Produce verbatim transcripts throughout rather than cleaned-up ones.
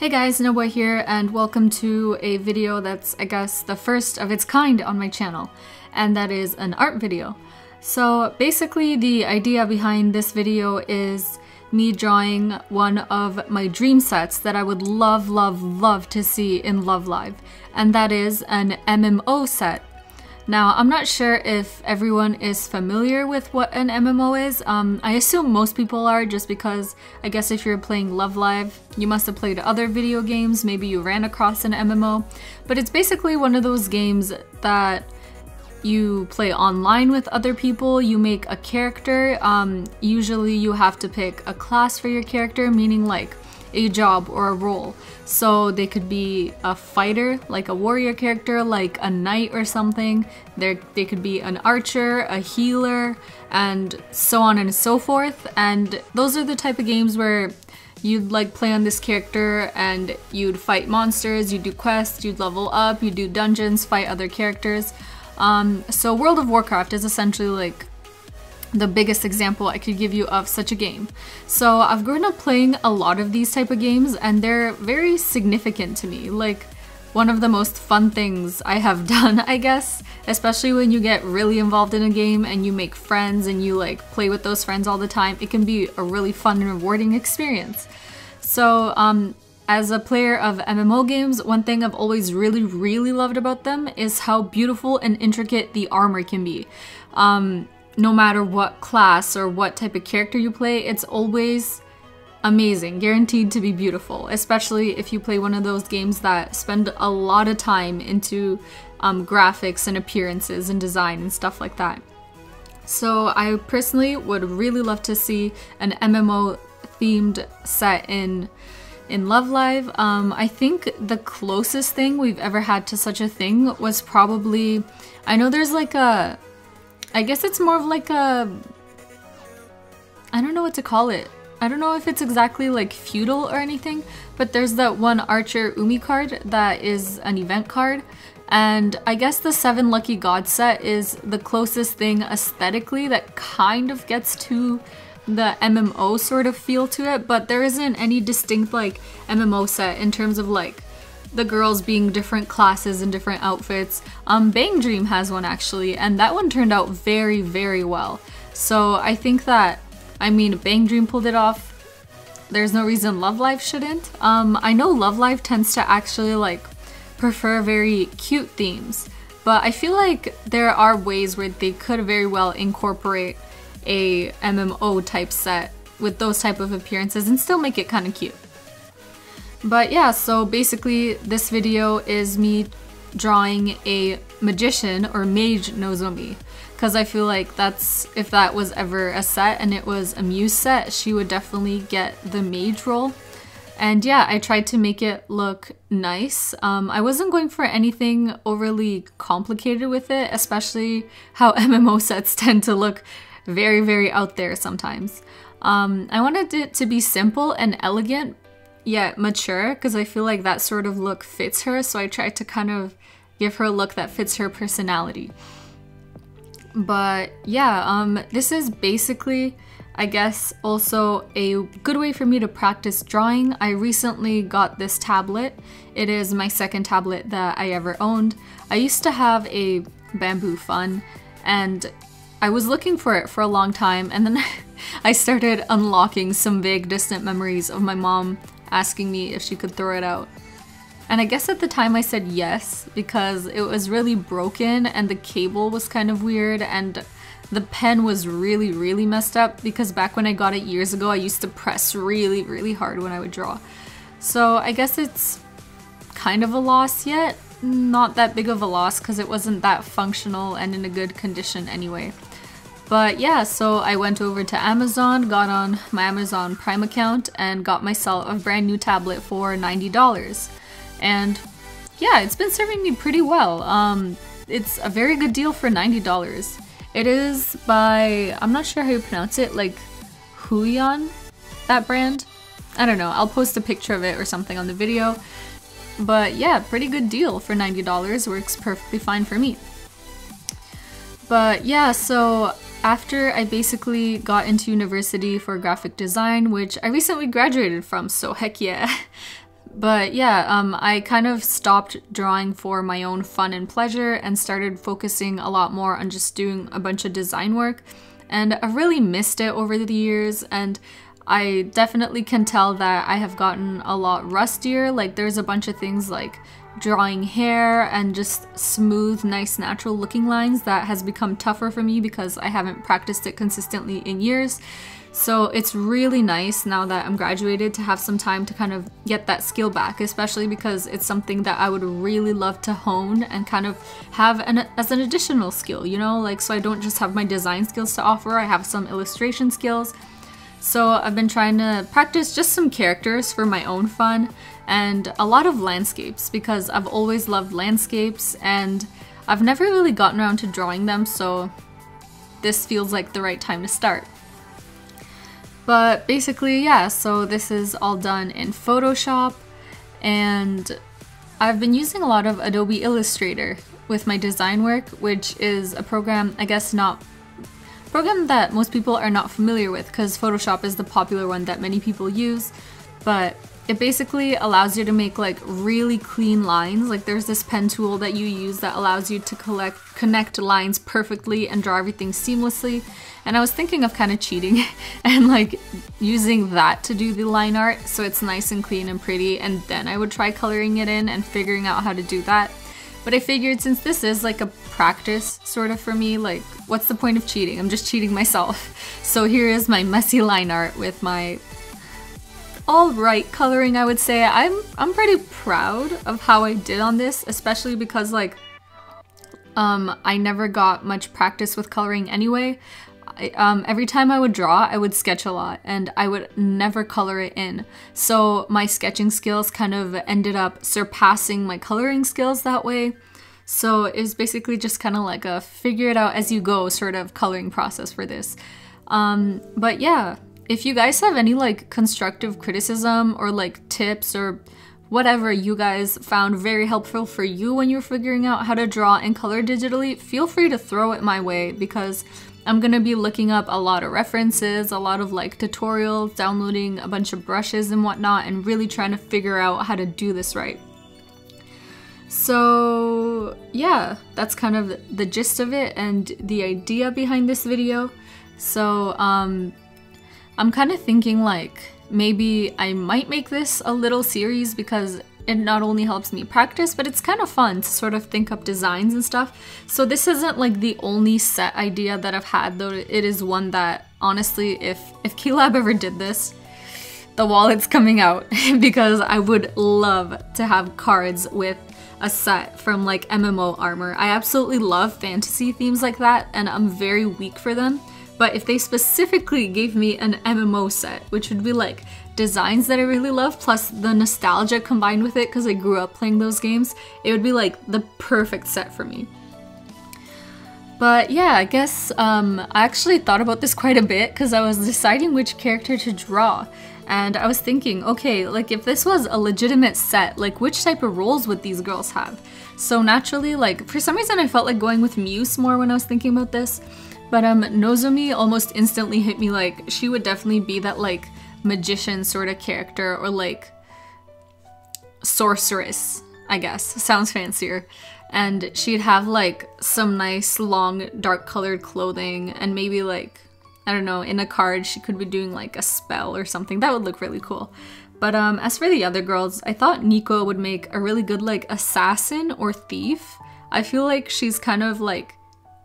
Hey guys, Nobuwa here, and welcome to a video that's, I guess, the first of its kind on my channel, and that is an art video. So basically the idea behind this video is me drawing one of my dream sets that I would love, love, love to see in Love Live, and that is an M M O set. Now, I'm not sure if everyone is familiar with what an M M O is. Um, I assume most people are, just because I guess if you're playing Love Live, you must have played other video games, maybe you ran across an M M O. But it's basically one of those games that you play online with other people, you make a character. Um, usually you have to pick a class for your character, meaning like a job or a role. So they could be a fighter, like a warrior character, like a knight or something. They're, they could be an archer, a healer, and so on and so forth. And those are the type of games where you'd like play on this character and you'd fight monsters, you'd do quests, you'd level up, you'd do dungeons, fight other characters. Um, so World of Warcraft is essentially like the biggest example I could give you of such a game. So I've grown up playing a lot of these type of games, and they're very significant to me. Like, one of the most fun things I have done, I guess, especially when you get really involved in a game and you make friends and you like play with those friends all the time, it can be a really fun and rewarding experience. So um, as a player of M M O games, one thing I've always really, really loved about them is how beautiful and intricate the armor can be. Um, No matter what class or what type of character you play, it's always amazing, guaranteed to be beautiful, especially if you play one of those games that spend a lot of time into um, graphics and appearances and design and stuff like that. So I personally would really love to see an M M O themed set in in Love Live. Um, I think the closest thing we've ever had to such a thing was probably, I know there's like a I guess it's more of like a... I don't know what to call it. I don't know if it's exactly like feudal or anything, but there's that one Archer Umi card that is an event card, and I guess the Seven Lucky Gods set is the closest thing aesthetically that kind of gets to the M M O sort of feel to it, but there isn't any distinct like M M O set in terms of like the girls being different classes and different outfits. Um, Bang Dream has one actually, and that one turned out very, very well. So I think that, I mean, Bang Dream pulled it off. There's no reason Love Live shouldn't. Um, I know Love Live tends to actually like prefer very cute themes, but I feel like there are ways where they could very well incorporate a M M O type set with those type of appearances and still make it kind of cute. But yeah, so basically this video is me drawing a magician or mage Nozomi, because I feel like that's, if that was ever a set and it was a Muse set, she would definitely get the mage role. And yeah, I tried to make it look nice. Um, I wasn't going for anything overly complicated with it, especially how M M O sets tend to look very, very out there sometimes. Um, I wanted it to be simple and elegant, yet mature, because I feel like that sort of look fits her, so I tried to kind of give her a look that fits her personality. But yeah, um, this is basically, I guess, also a good way for me to practice drawing. I recently got this tablet. It is my second tablet that I ever owned. I used to have a Bamboo Fun, and I was looking for it for a long time, and then I started unlocking some vague distant memories of my mom asking me if she could throw it out. And I guess at the time I said yes, because it was really broken and the cable was kind of weird and the pen was really, really messed up, because back when I got it years ago, I used to press really, really hard when I would draw. So I guess it's kind of a loss, yet not that big of a loss, because it wasn't that functional and in a good condition anyway. But yeah, so I went over to Amazon, got on my Amazon Prime account, and got myself a brand new tablet for ninety dollars. And yeah, it's been serving me pretty well. Um, it's a very good deal for ninety dollars. It is by, I'm not sure how you pronounce it, like Huion, that brand? I don't know, I'll post a picture of it or something on the video. But yeah, pretty good deal for ninety dollars, works perfectly fine for me. But yeah, so after I basically got into university for graphic design, which I recently graduated from, so heck yeah. But yeah, um, I kind of stopped drawing for my own fun and pleasure and started focusing a lot more on just doing a bunch of design work. And I've really missed it over the years, and I definitely can tell that I have gotten a lot rustier. Like, there's a bunch of things like drawing hair and just smooth, nice, natural looking lines that has become tougher for me because I haven't practiced it consistently in years. So it's really nice now that I'm graduated to have some time to kind of get that skill back, especially because it's something that I would really love to hone and kind of have an, as an additional skill, you know, like, so I don't just have my design skills to offer, I have some illustration skills. So I've been trying to practice just some characters for my own fun and a lot of landscapes because I've always loved landscapes and I've never really gotten around to drawing them, so this feels like the right time to start. But basically, yeah, so this is all done in Photoshop, and I've been using a lot of Adobe Illustrator with my design work, which is a program, I guess not, program that most people are not familiar with because Photoshop is the popular one that many people use, but it basically allows you to make like really clean lines. Like, there's this pen tool that you use that allows you to collect, connect lines perfectly and draw everything seamlessly. And I was thinking of kind of cheating and like using that to do the line art so it's nice and clean and pretty, and then I would try coloring it in and figuring out how to do that. But I figured since this is like a practice sort of for me, like, what's the point of cheating? I'm just cheating myself. So here is my messy line art with my alright coloring, I would say. I'm I'm pretty proud of how I did on this, especially because like um, I never got much practice with coloring anyway. I, um, every time I would draw, I would sketch a lot and I would never color it in. So my sketching skills kind of ended up surpassing my coloring skills that way. So it was basically just kind of like a figure it out as you go sort of coloring process for this. Um, but yeah. If you guys have any like constructive criticism or like tips or whatever you guys found very helpful for you when you're figuring out how to draw and color digitally, feel free to throw it my way because I'm gonna be looking up a lot of references, a lot of like tutorials, downloading a bunch of brushes and whatnot, and really trying to figure out how to do this right. So yeah, that's kind of the gist of it and the idea behind this video. So um, I'm kind of thinking like maybe I might make this a little series because it not only helps me practice, but it's kind of fun to sort of think up designs and stuff. So this isn't like the only set idea that I've had, though it is one that honestly, if, if KLab ever did this, the wallet's coming out because I would love to have cards with a set from like M M O armor. I absolutely love fantasy themes like that and I'm very weak for them. But if they specifically gave me an M M O set, which would be like designs that I really love, plus the nostalgia combined with it because I grew up playing those games, it would be like the perfect set for me. But yeah, I guess um, I actually thought about this quite a bit because I was deciding which character to draw. And I was thinking, okay, like if this was a legitimate set, like which type of roles would these girls have? So naturally, like for some reason I felt like going with Muse more when I was thinking about this. But um, Nozomi almost instantly hit me, like, she would definitely be that, like, magician sort of character, or, like, sorceress, I guess. Sounds fancier. And she'd have, like, some nice, long, dark-colored clothing, and maybe, like, I don't know, in a card she could be doing, like, a spell or something. That would look really cool. But um, as for the other girls, I thought Nico would make a really good, like, assassin or thief. I feel like she's kind of, like,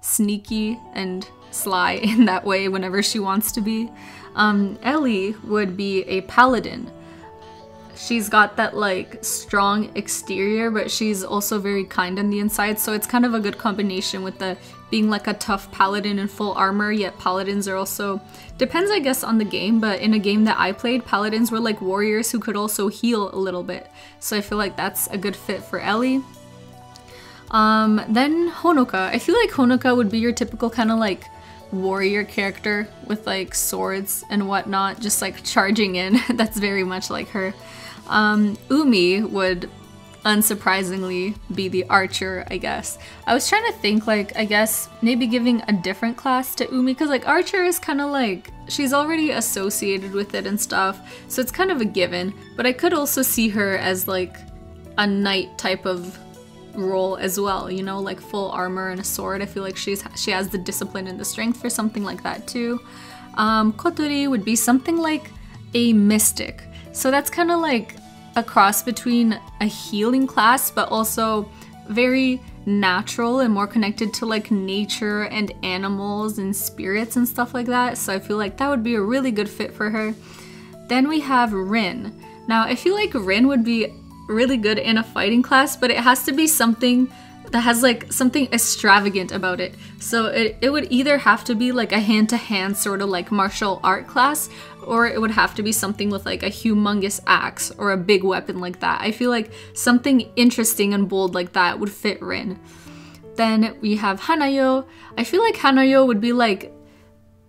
sneaky and sly in that way whenever she wants to be. Um, Ellie would be a paladin. She's got that like strong exterior, but she's also very kind on the inside, so it's kind of a good combination with the being like a tough paladin in full armor, yet paladins are also, depends I guess on the game, but in a game that I played, paladins were like warriors who could also heal a little bit. So I feel like that's a good fit for Ellie. Um, then Honoka. I feel like Honoka would be your typical kind of like warrior character with like swords and whatnot, just like charging in. That's very much like her. Um, Umi would unsurprisingly be the archer, I guess. I was trying to think, like, I guess maybe giving a different class to Umi, because like archer is kind of like, she's already associated with it and stuff, so it's kind of a given, but I could also see her as like a knight type of role as well, you know, like full armor and a sword. I feel like she's she has the discipline and the strength for something like that too. Um, Kotori would be something like a mystic, so that's kind of like a cross between a healing class but also very natural and more connected to like nature and animals and spirits and stuff like that, so I feel like that would be a really good fit for her. Then we have Rin. Now I feel like Rin would be really good in a fighting class, but it has to be something that has like something extravagant about it, so it, it would either have to be like a hand-to-hand sort of like martial art class, or it would have to be something with like a humongous axe or a big weapon like that. I feel like something interesting and bold like that would fit Rin. Then we have Hanayo. I feel like Hanayo would be like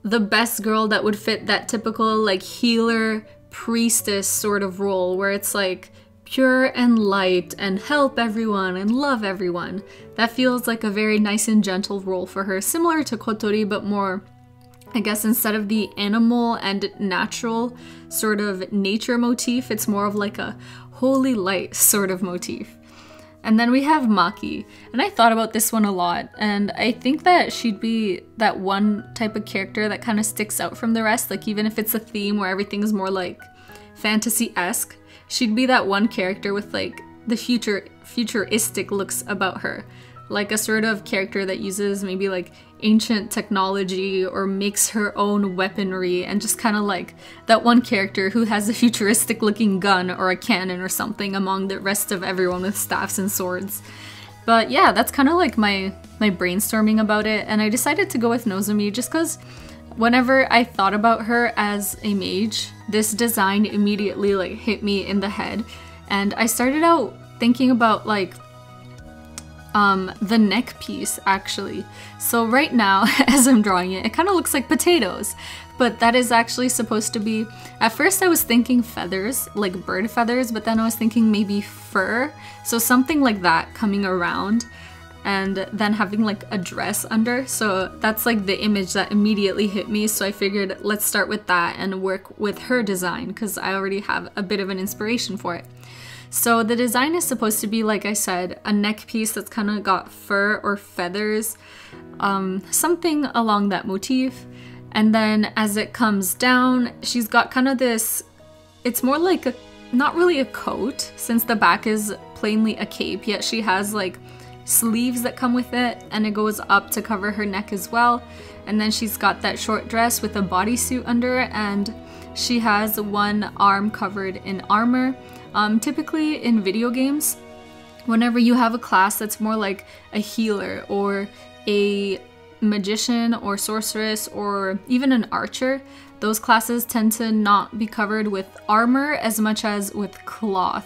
the best girl that would fit that typical like healer priestess sort of role, where it's like pure and light and help everyone and love everyone. That feels like a very nice and gentle role for her, similar to Kotori, but more, I guess, instead of the animal and natural sort of nature motif, it's more of like a holy light sort of motif. And then we have Maki, and I thought about this one a lot, and I think that she'd be that one type of character that kind of sticks out from the rest, like even if it's a theme where everything's more like fantasy-esque, she'd be that one character with like the future futuristic looks about her, like a sort of character that uses maybe like ancient technology or makes her own weaponry, and just kind of like that one character who has a futuristic looking gun or a cannon or something among the rest of everyone with staffs and swords. But yeah, that's kind of like my my brainstorming about it, and I decided to go with Nozomi just because whenever I thought about her as a mage, this design immediately like hit me in the head, and I started out thinking about like um, the neck piece actually. So right now as I'm drawing it, it kind of looks like potatoes, but that is actually supposed to be, at first I was thinking feathers, like bird feathers, but then I was thinking maybe fur, so something like that coming around and then having like a dress under. So that's like the image that immediately hit me, so I figured let's start with that and work with her design because I already have a bit of an inspiration for it. So the design is supposed to be, like I said, a neck piece that's kind of got fur or feathers, um, something along that motif, and then as it comes down she's got kind of this, it's more like a, not really a coat since the back is plainly a cape, yet she has like sleeves that come with it, and it goes up to cover her neck as well, and then she's got that short dress with a bodysuit under it, and she has one arm covered in armor. Um, typically in video games, whenever you have a class that's more like a healer or a magician or sorceress or even an archer, those classes tend to not be covered with armor as much as with cloth.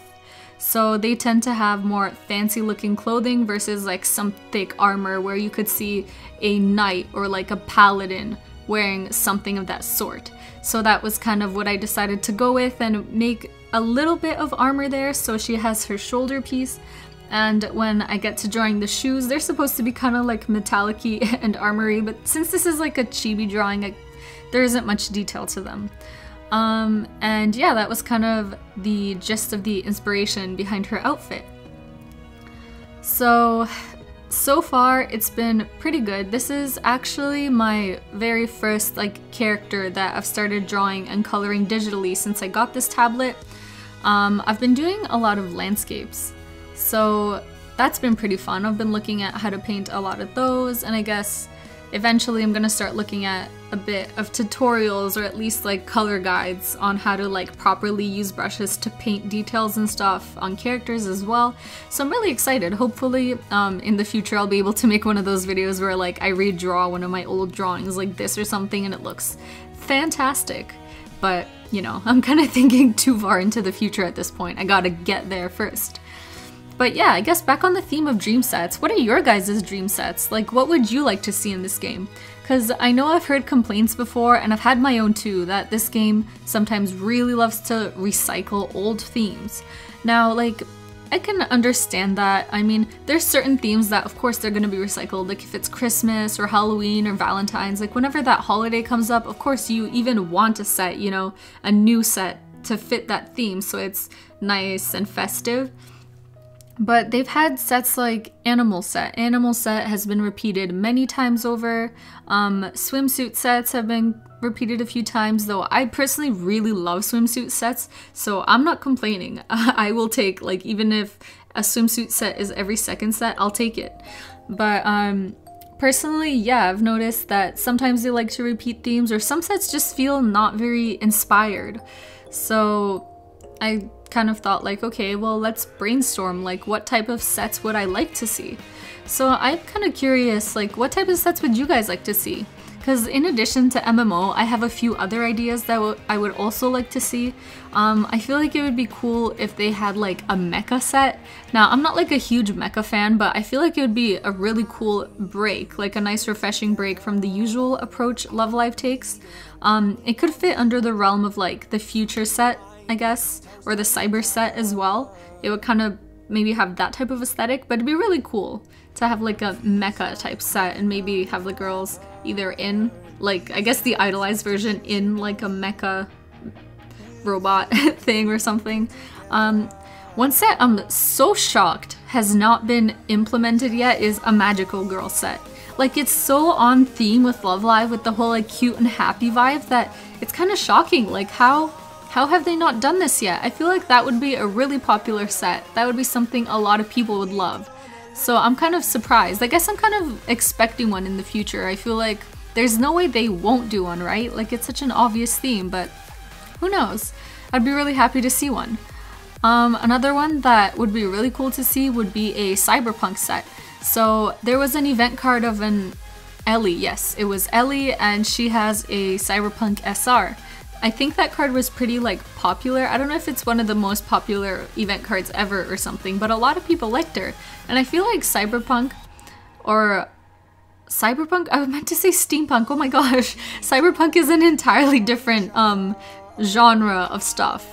So they tend to have more fancy looking clothing versus like some thick armor where you could see a knight or like a paladin wearing something of that sort. So that was kind of what I decided to go with and make a little bit of armor there. So she has her shoulder piece, and when I get to drawing the shoes, they're supposed to be kind of like metallic-y and armory, but since this is like a chibi drawing, I, there isn't much detail to them. Um, and yeah, that was kind of the gist of the inspiration behind her outfit. So, so far it's been pretty good. This is actually my very first like character that I've started drawing and coloring digitally since I got this tablet. Um, I've been doing a lot of landscapes, so that's been pretty fun. I've been looking at how to paint a lot of those, and I guess eventually I'm gonna start looking at a bit of tutorials or at least like color guides on how to like properly use brushes to paint details and stuff on characters as well. So I'm really excited. Hopefully um, in the future I'll be able to make one of those videos where like I redraw one of my old drawings like this or something and it looks fantastic. But you know, I'm kind of thinking too far into the future at this point. I gotta get there first. But yeah, I guess back on the theme of dream sets, what are your guys' dream sets? Like, what would you like to see in this game? Because I know I've heard complaints before, and I've had my own too, that this game sometimes really loves to recycle old themes. Now, like, I can understand that. I mean, there's certain themes that of course they're gonna be recycled, like if it's Christmas or Halloween or Valentine's, like whenever that holiday comes up, of course you even want a set, you know, a new set to fit that theme so it's nice and festive. But they've had sets like Animal Set. Animal Set has been repeated many times over. Um, swimsuit sets have been repeated a few times, though I personally really love swimsuit sets, so I'm not complaining. I will take, like, even if a swimsuit set is every second set, I'll take it. But um, personally, yeah, I've noticed that sometimes they like to repeat themes, or some sets just feel not very inspired. So I kind of thought like, okay, well, let's brainstorm, like what type of sets would I like to see? So I'm kind of curious, like what type of sets would you guys like to see? Because in addition to M M O, I have a few other ideas that I would also like to see. Um, I feel like it would be cool if they had like a mecha set. Now, I'm not like a huge mecha fan, but I feel like it would be a really cool break, like a nice refreshing break from the usual approach Love Live takes. Um, it could fit under the realm of like the future set, I guess, or the cyber set as well. It would kind of maybe have that type of aesthetic, but it'd be really cool to have like a mecha type set and maybe have the girls either in, like, I guess the idolized version in like a mecha robot thing or something. Um, one set I'm so shocked has not been implemented yet is a magical girl set. Like, it's so on theme with Love Live with the whole like cute and happy vibe that it's kind of shocking, like how How have they not done this yet? I feel like that would be a really popular set. That would be something a lot of people would love. So I'm kind of surprised. I guess I'm kind of expecting one in the future. I feel like there's no way they won't do one, right? Like, it's such an obvious theme, but who knows? I'd be really happy to see one. Um, another one that would be really cool to see would be a cyberpunk set. So there was an event card of an Ellie. Yes, it was Ellie, and she has a cyberpunk S R. I think that card was pretty like popular. I don't know if it's one of the most popular event cards ever or something, but a lot of people liked her. And I feel like cyberpunk or cyberpunk, I meant to say steampunk, oh my gosh. Cyberpunk is an entirely different um, genre of stuff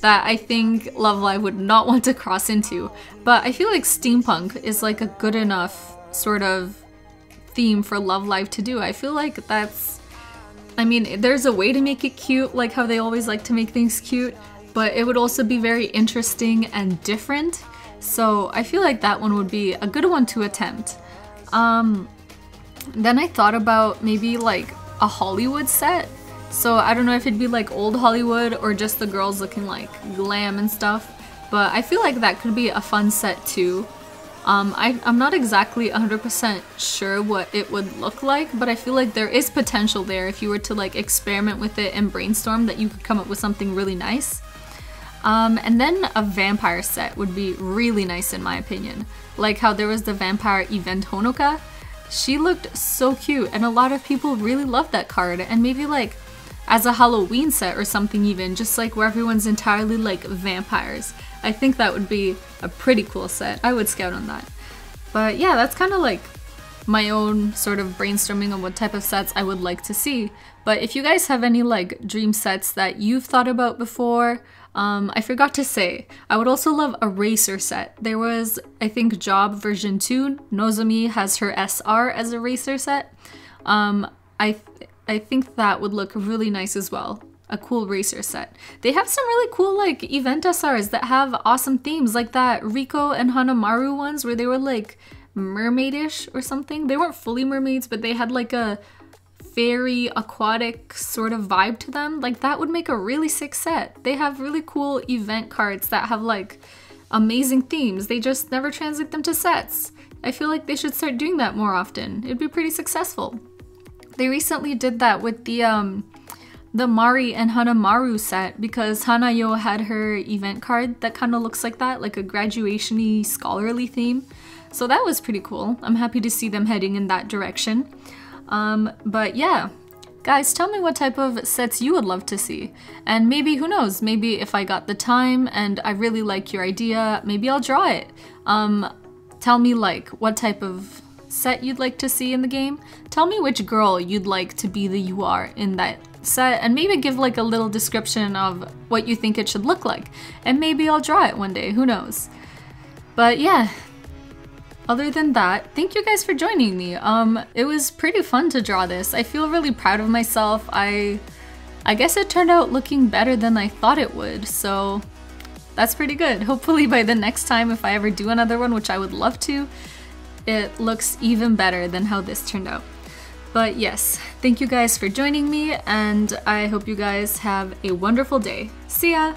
that I think Love Live would not want to cross into. But I feel like steampunk is like a good enough sort of theme for Love Live to do. I feel like that's, I mean, there's a way to make it cute, like how they always like to make things cute, but it would also be very interesting and different. So I feel like that one would be a good one to attempt. Um, then I thought about maybe like a Hollywood set. So I don't know if it'd be like old Hollywood or just the girls looking like glam and stuff, but I feel like that could be a fun set too. Um, I, I'm not exactly one hundred percent sure what it would look like, but I feel like there is potential there if you were to like experiment with it and brainstorm that you could come up with something really nice. Um, and then a vampire set would be really nice in my opinion. Like how there was the vampire event Honoka. She looked so cute and a lot of people really loved that card, and maybe like as a Halloween set or something even, just like where everyone's entirely like vampires. I think that would be a pretty cool set. I would scout on that. But yeah, that's kind of like my own sort of brainstorming on what type of sets I would like to see. But if you guys have any like dream sets that you've thought about before, um, I forgot to say, I would also love a racer set. There was, I think, Job version two, Nozomi has her S R as a racer set. Um, I, th I think that would look really nice as well. A cool racer set. They have some really cool like event S Rs that have awesome themes, like that Rico and Hanamaru ones where they were like mermaidish or something. They weren't fully mermaids, but they had like a fairy aquatic sort of vibe to them. Like that would make a really sick set. They have really cool event cards that have like amazing themes. They just never translate them to sets. I feel like they should start doing that more often. It'd be pretty successful. They recently did that with the um the Mari and Hanamaru set, because Hanayo had her event card that kind of looks like that, like a graduation-y scholarly theme. So that was pretty cool. I'm happy to see them heading in that direction. Um, but yeah, guys, tell me what type of sets you would love to see. And maybe, who knows, maybe if I got the time and I really like your idea, maybe I'll draw it. Um, tell me like what type of set you'd like to see in the game. Tell me which girl you'd like to be the U R in that set, and maybe give like a little description of what you think it should look like, and maybe I'll draw it one day, who knows. But yeah, other than that, thank you guys for joining me. Um, it was pretty fun to draw this. I feel really proud of myself. I, I guess it turned out looking better than I thought it would, so that's pretty good. Hopefully by the next time, if I ever do another one, which I would love to, it looks even better than how this turned out. But yes, thank you guys for joining me, and I hope you guys have a wonderful day. See ya!